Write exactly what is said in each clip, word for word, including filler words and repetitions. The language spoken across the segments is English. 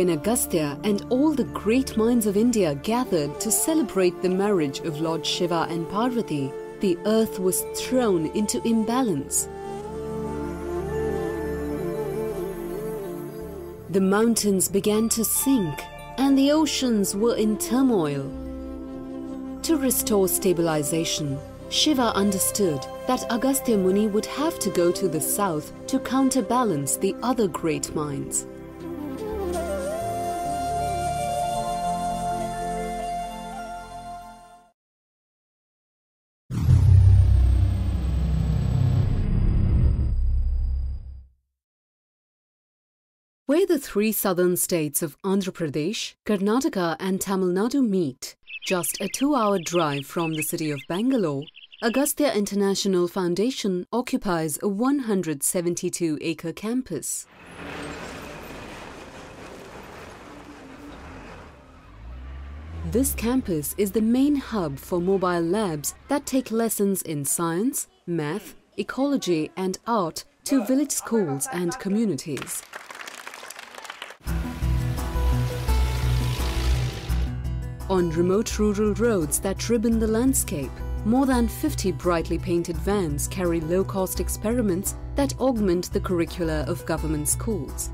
when Agastya and all the great minds of India gathered to celebrate the marriage of Lord Shiva and Parvati, the earth was thrown into imbalance. The mountains began to sink and the oceans were in turmoil. To restore stabilization, Shiva understood that Agastya Muni would have to go to the south to counterbalance the other great minds. Where the three southern states of Andhra Pradesh, Karnataka and Tamil Nadu meet, just a two-hour drive from the city of Bangalore, Agastya International Foundation occupies a one hundred seventy-two acre campus. This campus is the main hub for mobile labs that take lessons in science, math, ecology and art to village schools and communities. On remote rural roads that ribbon the landscape, more than fifty brightly painted vans carry low-cost experiments that augment the curricula of government schools.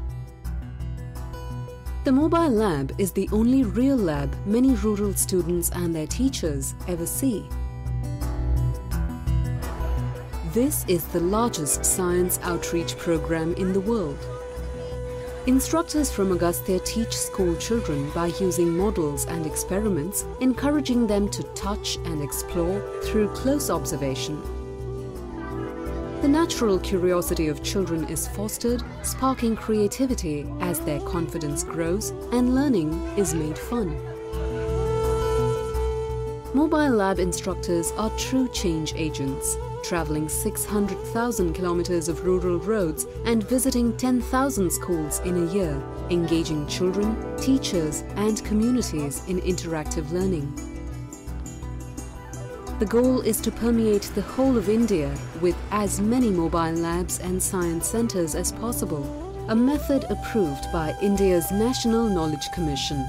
The mobile lab is the only real lab many rural students and their teachers ever see. This is the largest science outreach program in the world. Instructors from Agastya teach school children by using models and experiments, encouraging them to touch and explore through close observation. The natural curiosity of children is fostered, sparking creativity as their confidence grows and learning is made fun. Mobile lab instructors are true change agents, traveling six hundred thousand kilometers of rural roads and visiting ten thousand schools in a year, engaging children, teachers and communities in interactive learning. The goal is to permeate the whole of India with as many mobile labs and science centers as possible, a method approved by India's National Knowledge Commission.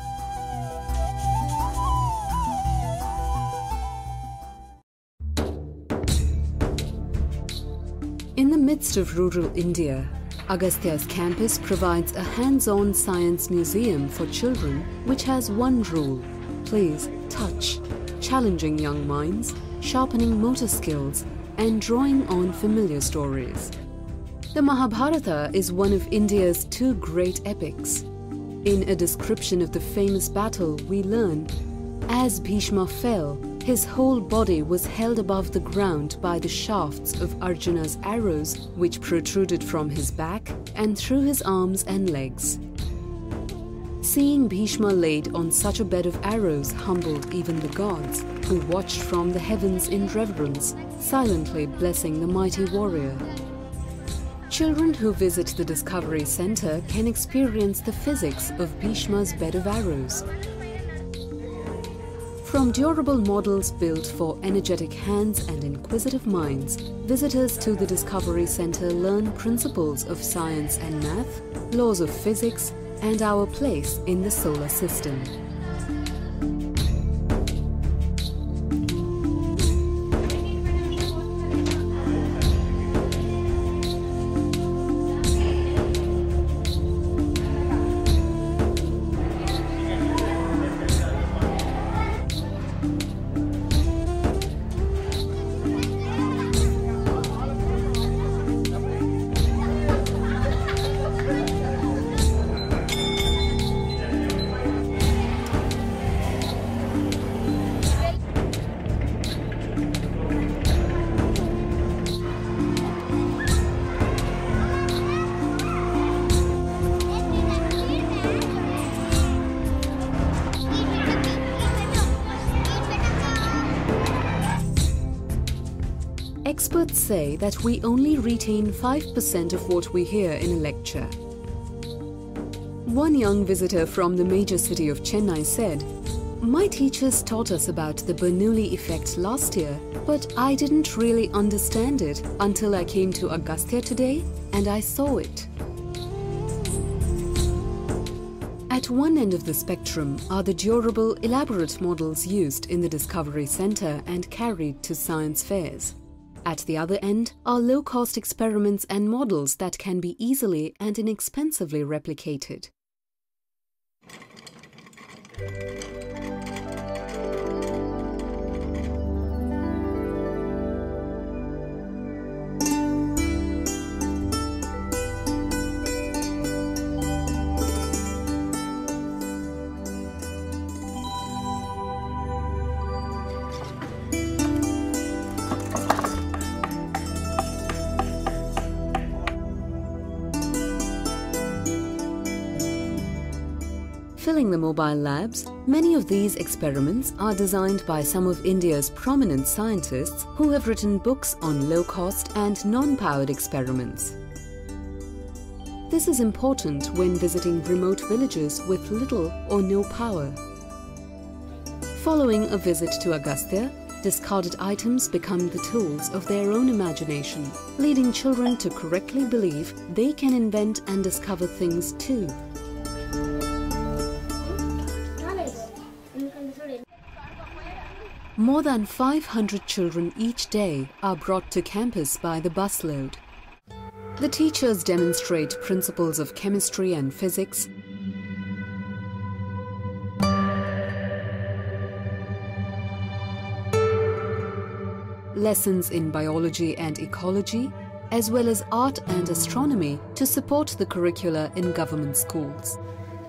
In the midst of rural India, Agastya's campus provides a hands-on science museum for children which has one rule: please touch, challenging young minds, sharpening motor skills and drawing on familiar stories. The Mahabharata is one of India's two great epics. In a description of the famous battle, we learn, as Bhishma fell, his whole body was held above the ground by the shafts of Arjuna's arrows, which protruded from his back and through his arms and legs. Seeing Bhishma laid on such a bed of arrows humbled even the gods, who watched from the heavens in reverence, silently blessing the mighty warrior. Children who visit the Discovery Center can experience the physics of Bhishma's bed of arrows. From durable models built for energetic hands and inquisitive minds, visitors to the Discovery Center learn principles of science and math, laws of physics, and our place in the solar system. Experts say that we only retain five percent of what we hear in a lecture. One young visitor from the major city of Chennai said, "My teachers taught us about the Bernoulli effect last year, but I didn't really understand it until I came to Agastya today and I saw it." At one end of the spectrum are the durable, elaborate models used in the Discovery Center and carried to science fairs. At the other end are low-cost experiments and models that can be easily and inexpensively replicated. Filling the mobile labs, many of these experiments are designed by some of India's prominent scientists who have written books on low-cost and non-powered experiments. This is important when visiting remote villages with little or no power. Following a visit to Agastya, discarded items become the tools of their own imagination, leading children to correctly believe they can invent and discover things too. More than five hundred children each day are brought to campus by the busload. The teachers demonstrate principles of chemistry and physics, lessons in biology and ecology, as well as art and astronomy to support the curricula in government schools.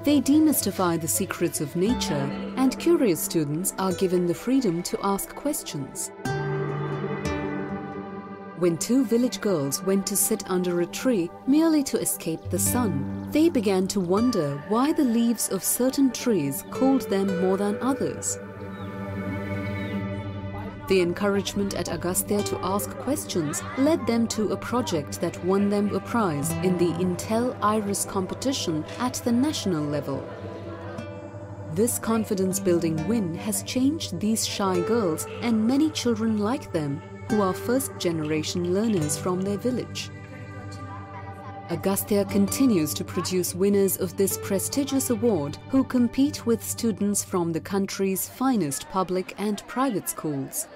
They demystify the secrets of nature, and curious students are given the freedom to ask questions. When two village girls went to sit under a tree merely to escape the sun, they began to wonder why the leaves of certain trees cooled them more than others. The encouragement at Agastya to ask questions led them to a project that won them a prize in the Intel IRIS competition at the national level. This confidence-building win has changed these shy girls and many children like them who are first-generation learners from their village. Agastya continues to produce winners of this prestigious award who compete with students from the country's finest public and private schools.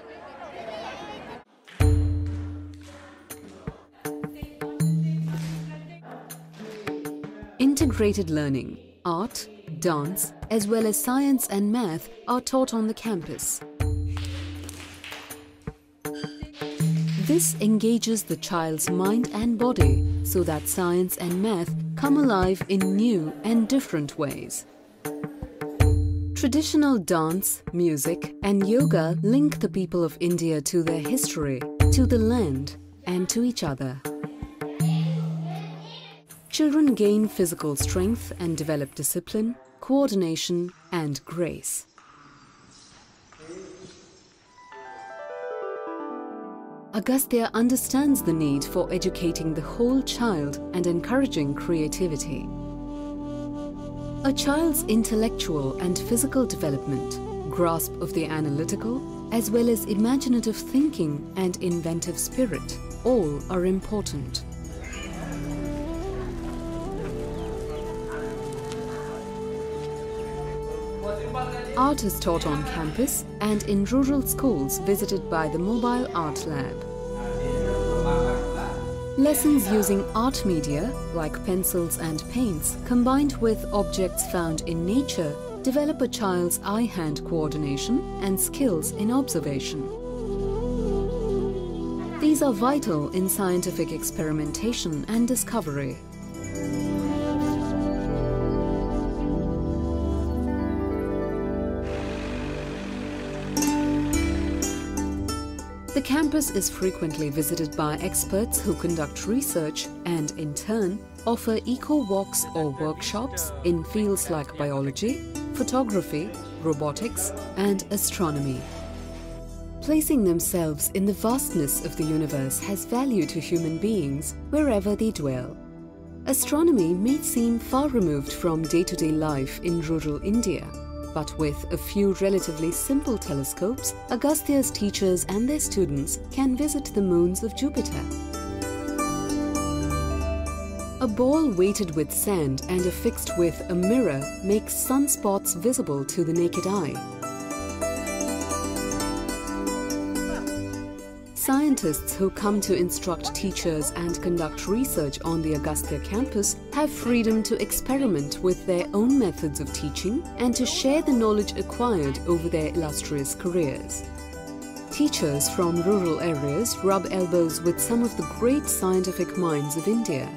Integrated learning, art, dance, as well as science and math are taught on the campus. This engages the child's mind and body so that science and math come alive in new and different ways. Traditional dance, music, and yoga link the people of India to their history, to the land, and to each other. Children gain physical strength and develop discipline, coordination, and grace. Agastya understands the need for educating the whole child and encouraging creativity. A child's intellectual and physical development, grasp of the analytical, as well as imaginative thinking and inventive spirit, all are important. Art is taught on campus and in rural schools visited by the Mobile Art Lab. Lessons using art media, like pencils and paints, combined with objects found in nature, develop a child's eye-hand coordination and skills in observation. These are vital in scientific experimentation and discovery. The campus is frequently visited by experts who conduct research and, in turn, offer eco-walks or workshops in fields like biology, photography, robotics, and astronomy. Placing themselves in the vastness of the universe has value to human beings wherever they dwell. Astronomy may seem far removed from day-to-day life in rural India. But with a few relatively simple telescopes, Agastya's teachers and their students can visit the moons of Jupiter. A ball weighted with sand and affixed with a mirror makes sunspots visible to the naked eye. Scientists who come to instruct teachers and conduct research on the Agastya campus have freedom to experiment with their own methods of teaching and to share the knowledge acquired over their illustrious careers. Teachers from rural areas rub elbows with some of the great scientific minds of India.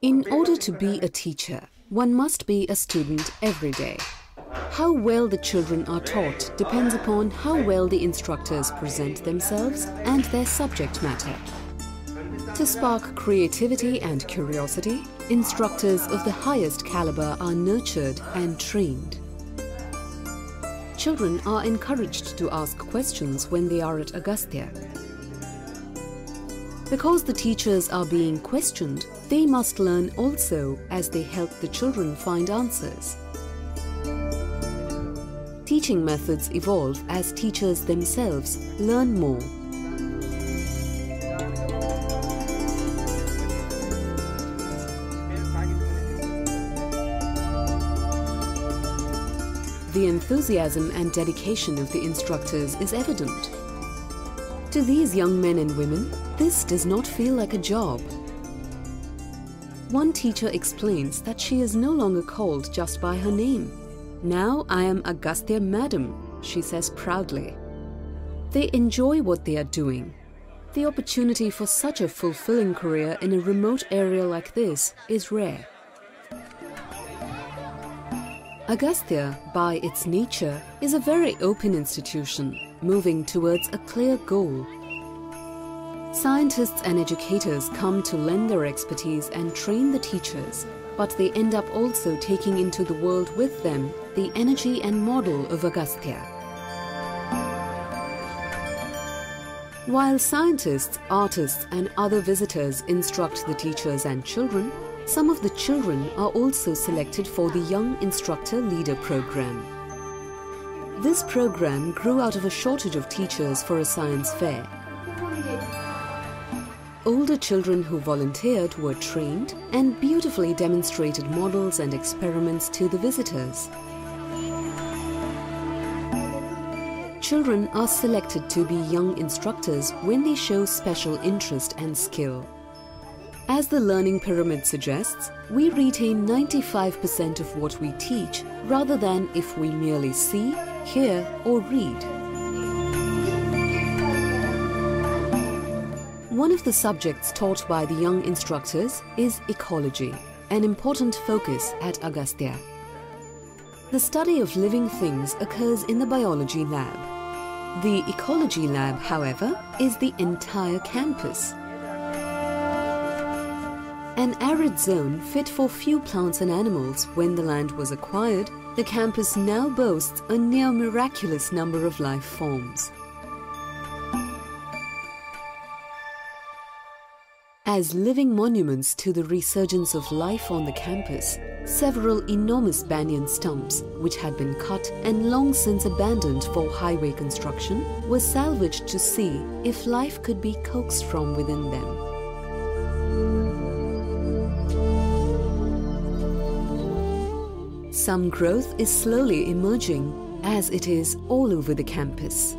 In order to be a teacher, one must be a student every day. How well the children are taught depends upon how well the instructors present themselves and their subject matter. To spark creativity and curiosity, instructors of the highest caliber are nurtured and trained. Children are encouraged to ask questions when they are at Agastya. Because the teachers are being questioned, they must learn also as they help the children find answers. Teaching methods evolve as teachers themselves learn more. The enthusiasm and dedication of the instructors is evident. To these young men and women, this does not feel like a job. One teacher explains that she is no longer called just by her name. "Now I am Agastya Madam," she says proudly. They enjoy what they are doing. The opportunity for such a fulfilling career in a remote area like this is rare. Agastya, by its nature, is a very open institution, moving towards a clear goal. Scientists and educators come to lend their expertise and train the teachers, but they end up also taking into the world with them the energy and model of Agastya. While scientists, artists, and other visitors instruct the teachers and children, some of the children are also selected for the Young Instructor Leader program. This program grew out of a shortage of teachers for a science fair. Older children who volunteered were trained and beautifully demonstrated models and experiments to the visitors. Children are selected to be young instructors when they show special interest and skill. As the learning pyramid suggests, we retain ninety-five percent of what we teach rather than if we merely see, hear, or read. One of the subjects taught by the young instructors is ecology, an important focus at Agastya. The study of living things occurs in the biology lab. The ecology lab, however, is the entire campus. An arid zone fit for few plants and animals when the land was acquired, the campus now boasts a near miraculous number of life forms. As living monuments to the resurgence of life on the campus, several enormous banyan stumps, which had been cut and long since abandoned for highway construction, were salvaged to see if life could be coaxed from within them. Some growth is slowly emerging, as it is all over the campus.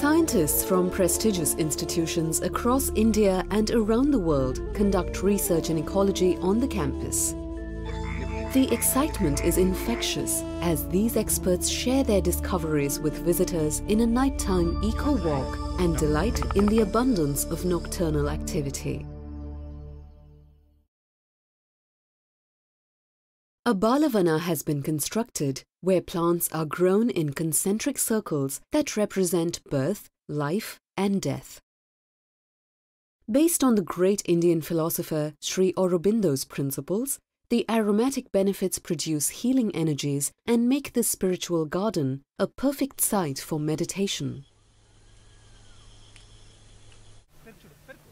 Scientists from prestigious institutions across India and around the world conduct research in ecology on the campus. The excitement is infectious as these experts share their discoveries with visitors in a nighttime eco-walk and delight in the abundance of nocturnal activity. A Balavana has been constructed where plants are grown in concentric circles that represent birth, life and death. Based on the great Indian philosopher Sri Aurobindo's principles, the aromatic benefits produce healing energies and make this spiritual garden a perfect site for meditation.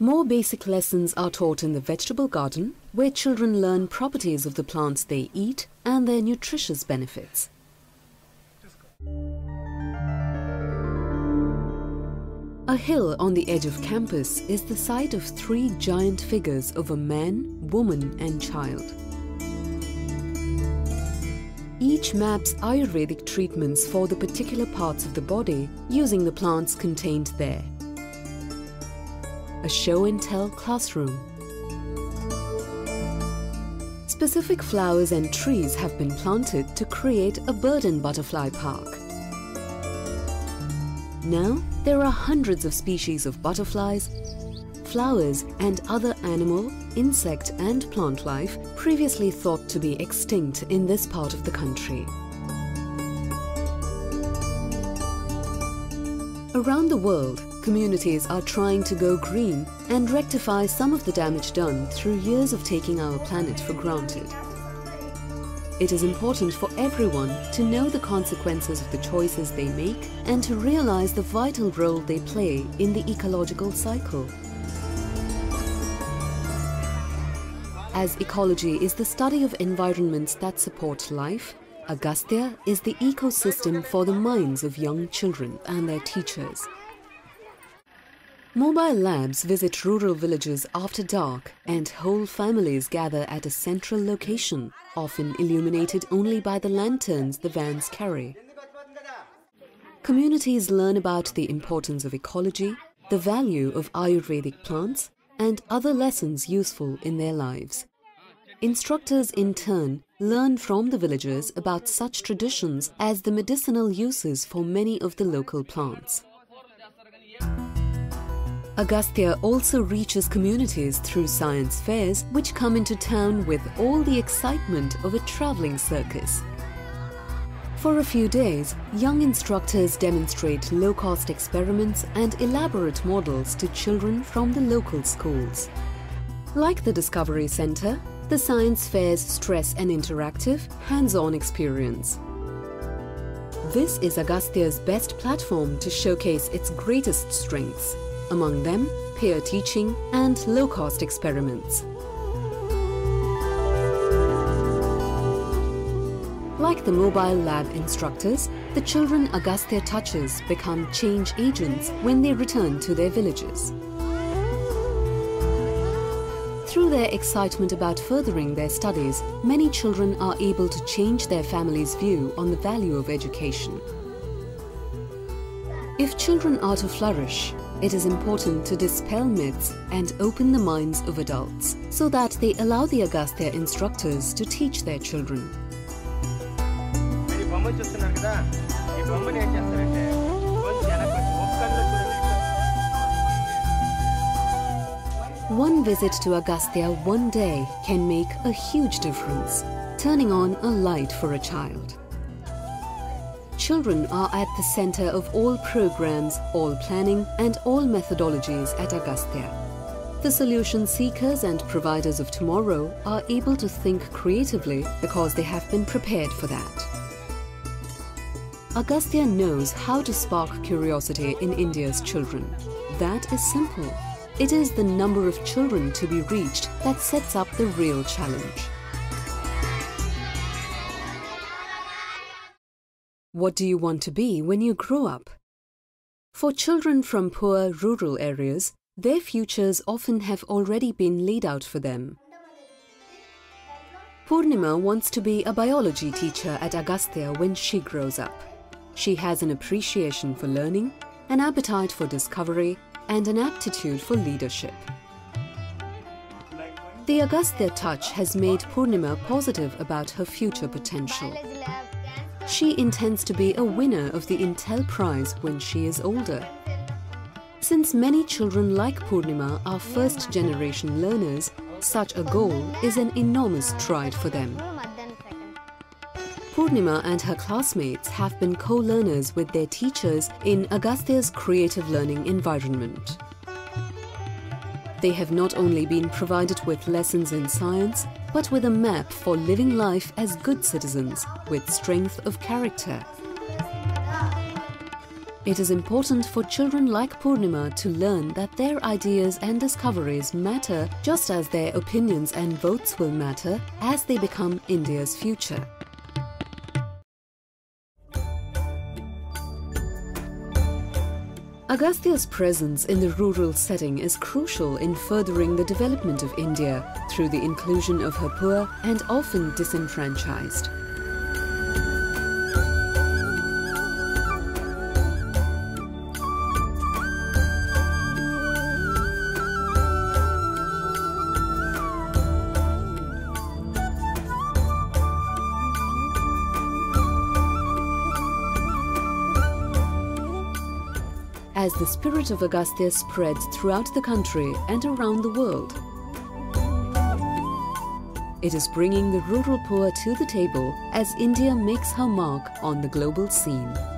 More basic lessons are taught in the vegetable garden, where children learn properties of the plants they eat and their nutritious benefits. A hill on the edge of campus is the site of three giant figures of a man, woman and child. Each maps Ayurvedic treatments for the particular parts of the body using the plants contained there. A show-and-tell classroom. Specific flowers and trees have been planted to create a bird and butterfly park. Now, there are hundreds of species of butterflies, flowers and other animal, insect and plant life previously thought to be extinct in this part of the country. Around the world, communities are trying to go green and rectify some of the damage done through years of taking our planet for granted. It is important for everyone to know the consequences of the choices they make and to realize the vital role they play in the ecological cycle. As ecology is the study of environments that support life, Agastya is the ecosystem for the minds of young children and their teachers. Mobile labs visit rural villages after dark and whole families gather at a central location, often illuminated only by the lanterns the vans carry. Communities learn about the importance of ecology, the value of Ayurvedic plants, and other lessons useful in their lives. Instructors in turn learn from the villagers about such traditions as the medicinal uses for many of the local plants. Agastya also reaches communities through science fairs, which come into town with all the excitement of a traveling circus. For a few days, young instructors demonstrate low-cost experiments and elaborate models to children from the local schools. Like the Discovery Center, the science fairs stress an interactive, hands-on experience. This is Agastya's best platform to showcase its greatest strengths. Among them, peer teaching and low-cost experiments. Like the mobile lab instructors, the children Agastya touches become change agents when they return to their villages. Through their excitement about furthering their studies, many children are able to change their family's view on the value of education. If children are to flourish, it is important to dispel myths and open the minds of adults so that they allow the Agastya instructors to teach their children. One visit to Agastya one day can make a huge difference, turning on a light for a child. Children are at the center of all programs, all planning and all methodologies at Agastya. The solution seekers and providers of tomorrow are able to think creatively because they have been prepared for that. Agastya knows how to spark curiosity in India's children. That is simple. It is the number of children to be reached that sets up the real challenge. What do you want to be when you grow up? For children from poor rural areas, their futures often have already been laid out for them. Purnima wants to be a biology teacher at Agastya when she grows up. She has an appreciation for learning, an appetite for discovery, and an aptitude for leadership. The Agastya touch has made Purnima positive about her future potential. She intends to be a winner of the Intel Prize when she is older. Since many children like Purnima are first-generation learners, such a goal is an enormous stride for them. Purnima and her classmates have been co-learners with their teachers in Agastya's creative learning environment. They have not only been provided with lessons in science, but with a map for living life as good citizens with strength of character. It is important for children like Purnima to learn that their ideas and discoveries matter just as their opinions and votes will matter as they become India's future. Agastya's presence in the rural setting is crucial in furthering the development of India through the inclusion of her poor and often disenfranchised. As the spirit of Agastya spreads throughout the country and around the world, it is bringing the rural poor to the table as India makes her mark on the global scene.